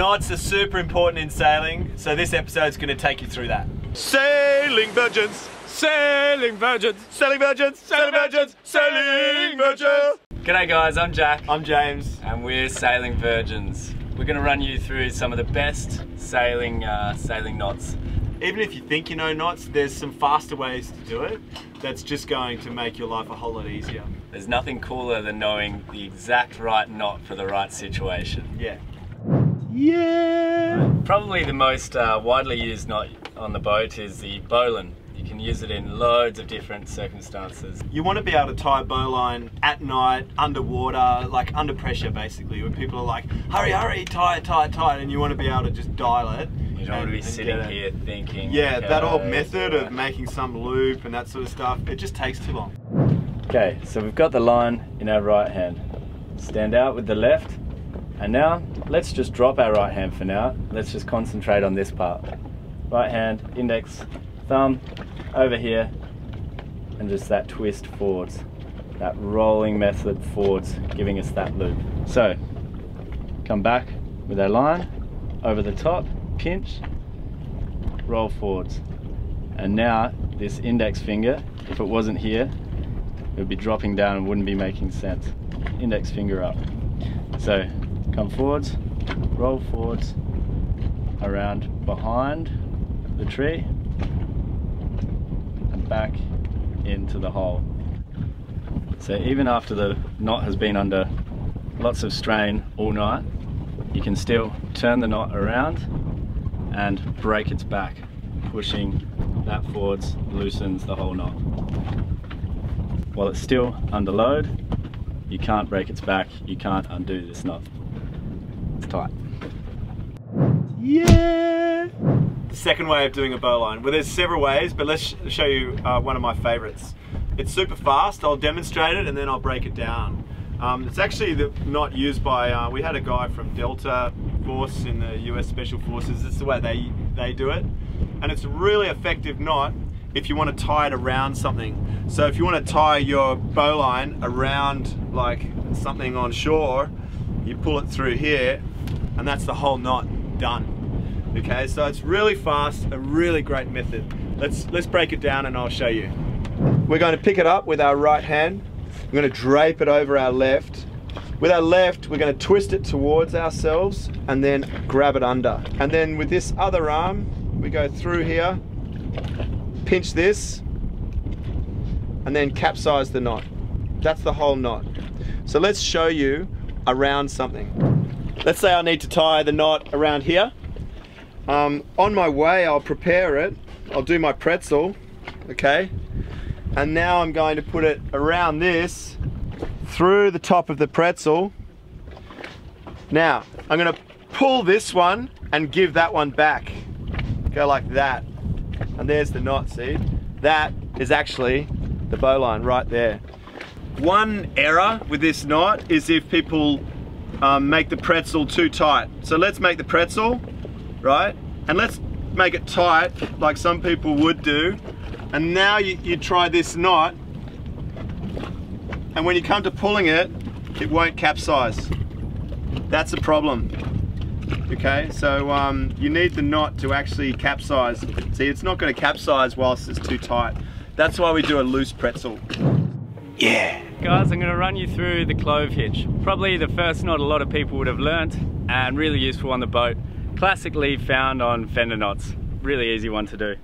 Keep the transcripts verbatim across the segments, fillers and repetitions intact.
Knots are super important in sailing, so this episode's going to take you through that. Sailing Virgins, Sailing Virgins, Sailing Virgins, Sailing Virgins, Sailing Virgins. G'day guys, I'm Jack. I'm James. And we're Sailing Virgins. We're going to run you through some of the best sailing, uh, sailing knots. Even if you think you know knots, there's some faster ways to do it that's just going to make your life a whole lot easier. There's nothing cooler than knowing the exact right knot for the right situation. Yeah. Yeah! Probably the most uh, widely used knot on the boat is the bowline. You can use it in loads of different circumstances. You want to be able to tie bowline at night, underwater, like under pressure basically, when people are like, hurry, hurry, tie it, tie it, tie it, and you want to be able to just dial it. You don't and, want to be sitting here thinking. Yeah, okay, that old method of making some loop and that sort of stuff, it just takes too long. Okay, so we've got the line in our right hand. Stand out with the left, and now let's just drop our right hand for now. Let's just concentrate on this part. Right hand, index, thumb, over here, and just that twist forwards. That rolling method forwards, giving us that loop. So, come back with our line, over the top, pinch, roll forwards. And now, this index finger, if it wasn't here, it would be dropping down and wouldn't be making sense. Index finger up. So, come forwards, roll forwards, around behind the tree, and back into the hole. So even after the knot has been under lots of strain all night, you can still turn the knot around and break its back. Pushing that forwards loosens the whole knot. While it's still under load, you can't break its back, you can't undo this knot. It's tight. Yeah! The second way of doing a bowline. Well, there's several ways, but let's show you uh, one of my favorites. It's super fast, I'll demonstrate it and then I'll break it down. Um, it's actually the knot used by, uh, we had a guy from Delta Force in the U S Special Forces. It's the way they, they do it. And it's a really effective knot if you want to tie it around something. So if you want to tie your bowline around like something on shore, you pull it through here and that's the whole knot done. Okay, so it's really fast, a really great method. Let's, let's break it down and I'll show you. We're going to pick it up with our right hand. We're going to drape it over our left. With our left, we're going to twist it towards ourselves and then grab it under. And then with this other arm, we go through here, pinch this, and then capsize the knot. That's the whole knot. So let's show you around something. Let's say I need to tie the knot around here. Um, on my way, I'll prepare it. I'll do my pretzel, okay? And now I'm going to put it around this, through the top of the pretzel. Now, I'm gonna pull this one and give that one back. Go like that. And there's the knot, see? That is actually the bowline right there. One error with this knot is if people um, make the pretzel too tight. So let's make the pretzel, right? And let's make it tight like some people would do. And now you, you try this knot, and when you come to pulling it, it won't capsize. That's a problem. Okay, so um, you need the knot to actually capsize. See, it's not going to capsize whilst it's too tight. That's why we do a loose pretzel. Yeah! Guys, I'm going to run you through the clove hitch. Probably the first knot a lot of people would have learnt, and really useful on the boat. Classically found on fender knots. Really easy one to do.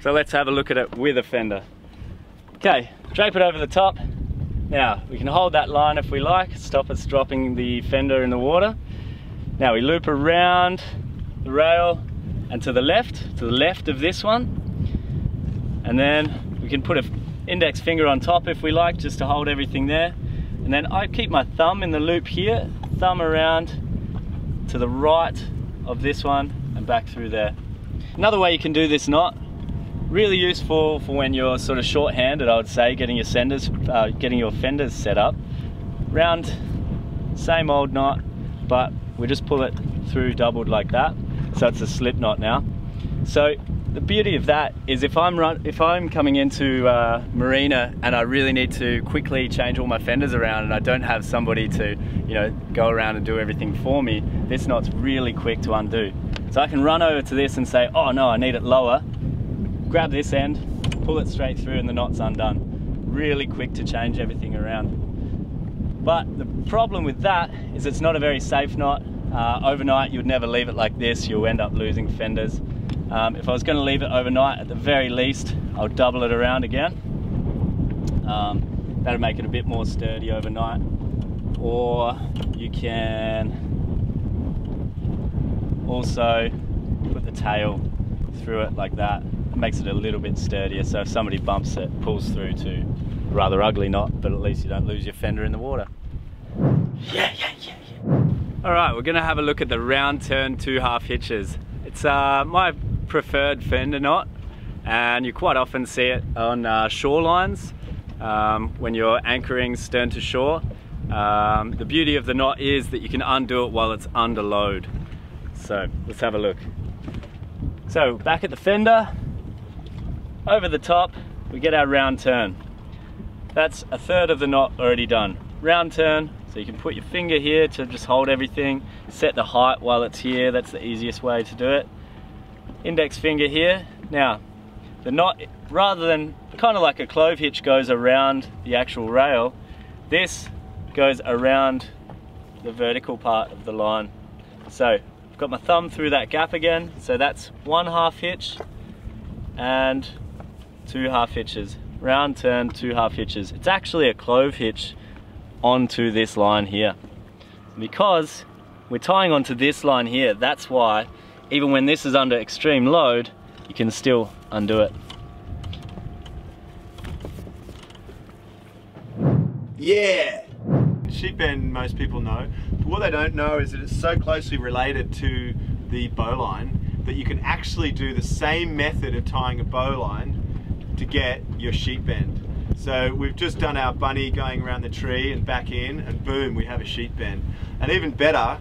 So let's have a look at it with a fender. Okay, drape it over the top. Now, we can hold that line if we like, stop us dropping the fender in the water. Now we loop around the rail and to the left, to the left of this one. And then we can put an index finger on top if we like, just to hold everything there. And then I keep my thumb in the loop here, thumb around to the right of this one and back through there. Another way you can do this knot, really useful for when you're sort of short-handed, I would say, getting your senders, uh, getting your fenders set up. Round, same old knot, but we just pull it through doubled like that. So it's a slip knot now. So the beauty of that is if I'm run, if I'm coming into uh, marina and I really need to quickly change all my fenders around and I don't have somebody to, you know, go around and do everything for me, this knot's really quick to undo. So I can run over to this and say, oh no, I need it lower, grab this end, pull it straight through and the knot's undone. Really quick to change everything around. But the problem with that is it's not a very safe knot. Uh, overnight, you'd never leave it like this. You'll end up losing fenders. Um, if I was going to leave it overnight, at the very least, I'll double it around again. Um, that'll make it a bit more sturdy overnight. Or you can also put the tail through it like that. It makes it a little bit sturdier. So if somebody bumps it, pulls through to a rather ugly knot, but at least you don't lose your fender in the water. Yeah, yeah, yeah, yeah. All right, we're going to have a look at the round turn two half hitches. It's uh, my preferred fender knot, and you quite often see it on uh, shorelines um, when you're anchoring stern to shore. Um, the beauty of the knot is that you can undo it while it's under load. So let's have a look. So back at the fender, over the top, we get our round turn. That's a third of the knot already done. Round turn, so you can put your finger here to just hold everything, set the height while it's here, that's the easiest way to do it. Index finger here. Now, the knot, rather than, kind of like a clove hitch goes around the actual rail, this goes around the vertical part of the line. So, I've got my thumb through that gap again, so that's one half hitch and two half hitches. Round turn, two half hitches. It's actually a clove hitch onto this line here. Because we're tying onto this line here, that's why even when this is under extreme load, you can still undo it. Yeah! Sheet-bend, most people know, but what they don't know is that it's so closely related to the bowline that you can actually do the same method of tying a bowline to get your sheet bend. So we've just done our bunny going around the tree and back in, and boom, we have a sheet bend. And even better,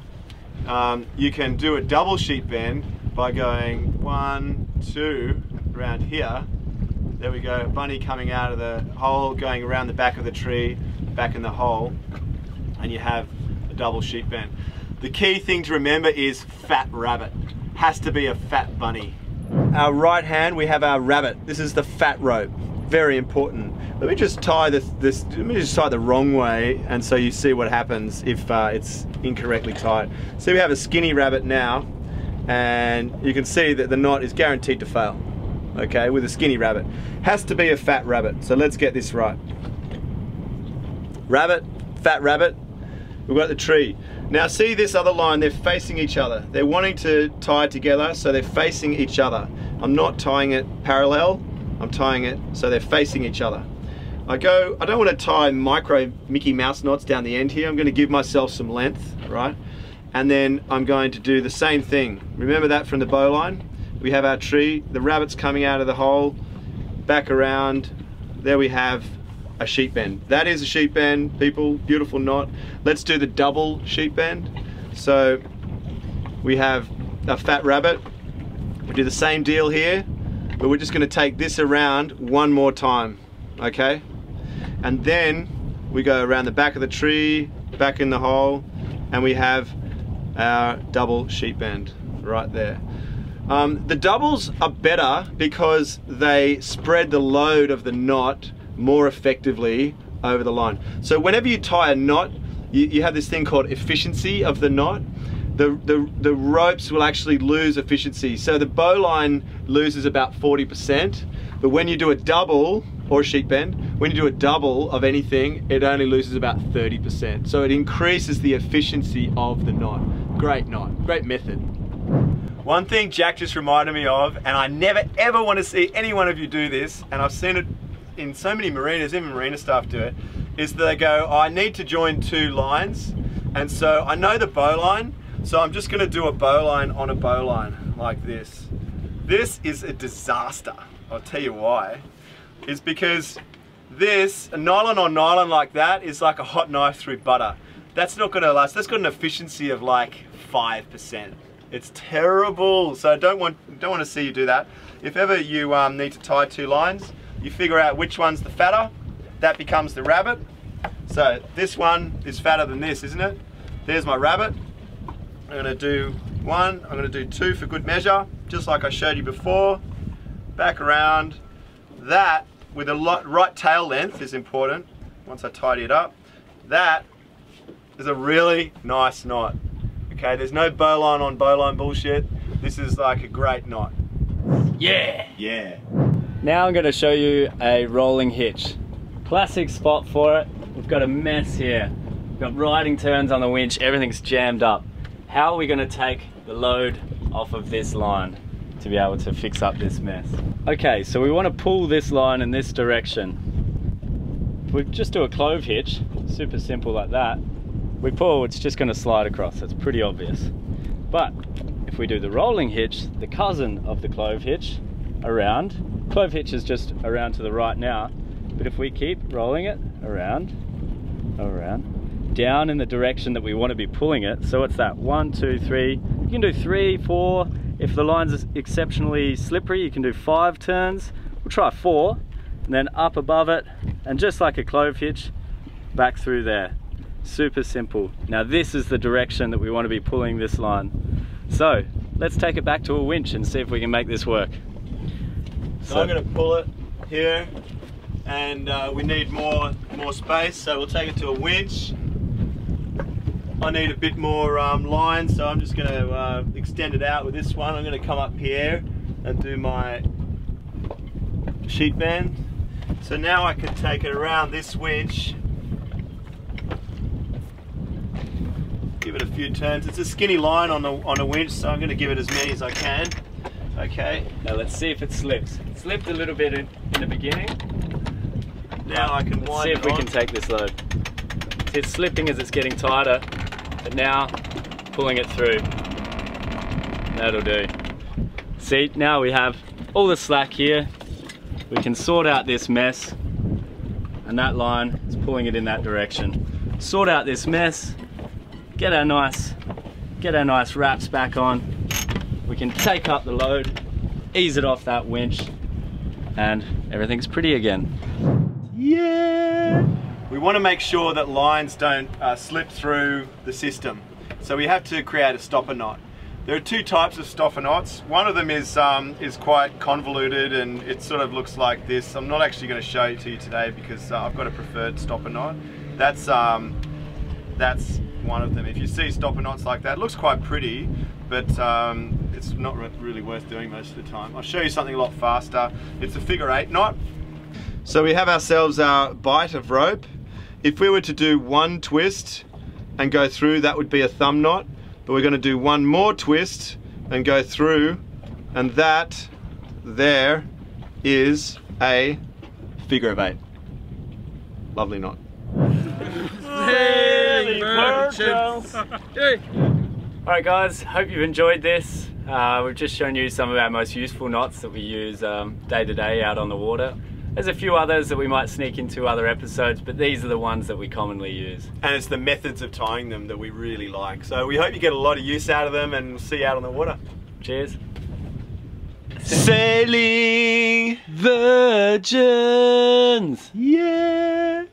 um, you can do a double sheet bend by going one, two, around here. There we go, bunny coming out of the hole, going around the back of the tree, back in the hole, and you have a double sheet bend. The key thing to remember is fat rabbit. Has to be a fat bunny. Our right hand, we have our rabbit. This is the fat rope, very important. Let me just tie this, this let me just tie the wrong way, and so you see what happens if uh, it's incorrectly tied. So we have a skinny rabbit now, and you can see that the knot is guaranteed to fail, okay, with a skinny rabbit. Has to be a fat rabbit, so let's get this right. Rabbit, fat rabbit, we've got the tree. Now see this other line, they're facing each other. They're wanting to tie together, so they're facing each other. I'm not tying it parallel, I'm tying it so they're facing each other. I go, I don't want to tie micro Mickey Mouse knots down the end here, I'm going to give myself some length, right? And then I'm going to do the same thing. Remember that from the bowline? We have our tree, the rabbit's coming out of the hole, back around, there we have a sheet bend. That is a sheet bend, people, beautiful knot. Let's do the double sheet bend. So we have a fat rabbit. We do the same deal here, but we're just gonna take this around one more time, okay? And then we go around the back of the tree, back in the hole, and we have our double sheet bend right there. Um, the doubles are better because they spread the load of the knot more effectively over the line. So whenever you tie a knot, you, you have this thing called efficiency of the knot. The, the, the ropes will actually lose efficiency. So the bowline loses about forty percent, but when you do a double, or a sheet bend, when you do a double of anything, it only loses about thirty percent. So it increases the efficiency of the knot. Great knot, great method. One thing Jack just reminded me of, and I never ever want to see any one of you do this, and I've seen it in so many marinas, even marina staff do it, is they go, oh, I need to join two lines, and so I know the bowline, so I'm just gonna do a bowline on a bowline, like this. This is a disaster, I'll tell you why. It's because this, a nylon on nylon like that, is like a hot knife through butter. That's not gonna last, that's got an efficiency of like five percent. It's terrible. So don't want don't want to see you do that. If ever you um, need to tie two lines, you figure out which one's the fatter. That becomes the rabbit. So this one is fatter than this, isn't it? There's my rabbit. I'm going to do one. I'm going to do two for good measure, just like I showed you before. Back around. That with a lot, right tail length is important. Once I tidy it up, that is a really nice knot. Okay, there's no bowline on bowline bullshit. This is like a great knot. Yeah! Yeah! Now I'm going to show you a rolling hitch. Classic spot for it. We've got a mess here. We've got riding turns on the winch. Everything's jammed up. How are we going to take the load off of this line to be able to fix up this mess? Okay, so we want to pull this line in this direction. We just do a clove hitch, super simple like that. We pull, it's just going to slide across. That's pretty obvious. But if we do the rolling hitch, the cousin of the clove hitch, around. Clove hitch is just around to the right now. But if we keep rolling it around, around, down in the direction that we want to be pulling it. So what's that? One, two, three. You can do three, four. If the line's exceptionally slippery, you can do five turns. We'll try four. And then up above it. And just like a clove hitch, back through there. Super simple. Now this is the direction that we want to be pulling this line. So let's take it back to a winch and see if we can make this work. So, so I'm going to pull it here, and uh, we need more more space, so we'll take it to a winch. I need a bit more um, line, so I'm just going to uh, extend it out with this one. I'm going to come up here and do my sheet bend. So now I can take it around this winch. Give it a few turns. It's a skinny line on the on a winch, so I'm going to give it as many as I can. Okay. Now let's see if it slips. It slipped a little bit in, in the beginning. Now I can wind it on. Let's see if we can take this load. It's slipping as it's getting tighter, but now pulling it through. That'll do. See, now we have all the slack here. We can sort out this mess, and that line is pulling it in that direction. Sort out this mess. Get our nice, get our nice wraps back on. We can take up the load, ease it off that winch, and everything's pretty again. Yeah! We want to make sure that lines don't uh, slip through the system. So we have to create a stopper knot. There are two types of stopper knots. One of them is, um, is quite convoluted, and it sort of looks like this. I'm not actually going to show it to you today because uh, I've got a preferred stopper knot. That's, um, that's one of them. If you see stopper knots like that, it looks quite pretty, but um, it's not re really worth doing most of the time. I'll show you something a lot faster. It's a figure eight knot. So we have ourselves our bight of rope. If we were to do one twist and go through, that would be a thumb knot, but we're going to do one more twist and go through, and that there is a figure of eight. Lovely knot. Alright guys, hope you've enjoyed this. Uh, we've just shown you some of our most useful knots that we use um, day to day out on the water. There's a few others that we might sneak into other episodes, but these are the ones that we commonly use. And it's the methods of tying them that we really like. So we hope you get a lot of use out of them, and we'll see you out on the water. Cheers. Sailing Virgins! Yeah!